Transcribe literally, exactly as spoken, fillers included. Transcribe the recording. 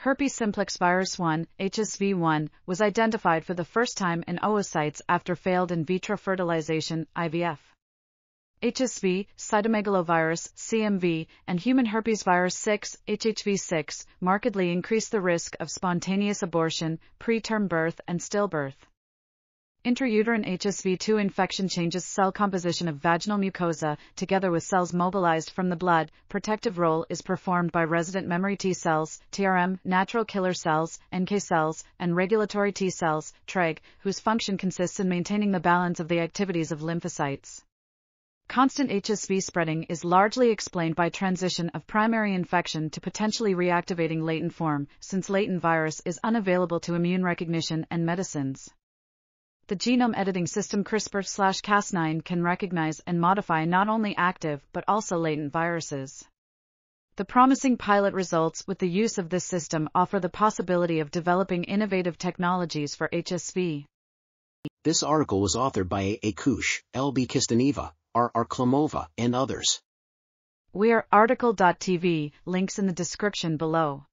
Herpes simplex virus one, H S V one, was identified for the first time in oocytes after failed in vitro fertilization, I V F. H S V, cytomegalovirus, C M V, and human herpes virus six, H H V six, markedly increase the risk of spontaneous abortion, preterm birth, and stillbirth. Intrauterine H S V two infection changes cell composition of vaginal mucosa, together with cells mobilized from the blood. Protective role is performed by resident memory T cells, T R M, natural killer cells, N K cells, and regulatory T cells, T R E G, whose function consists in maintaining the balance of the activities of lymphocytes. Constant H S V spreading is largely explained by transition of primary infection to potentially reactivating latent form, since latent virus is unavailable to immune recognition and medicines. The genome editing system CRISPR Cas nine can recognize and modify not only active but also latent viruses. The promising pilot results with the use of this system offer the possibility of developing innovative technologies for H S V. This article was authored by A. A. Kushch, L. B. Kisteneva, R. R. Klimova, and others. We are article dot T V, links in the description below.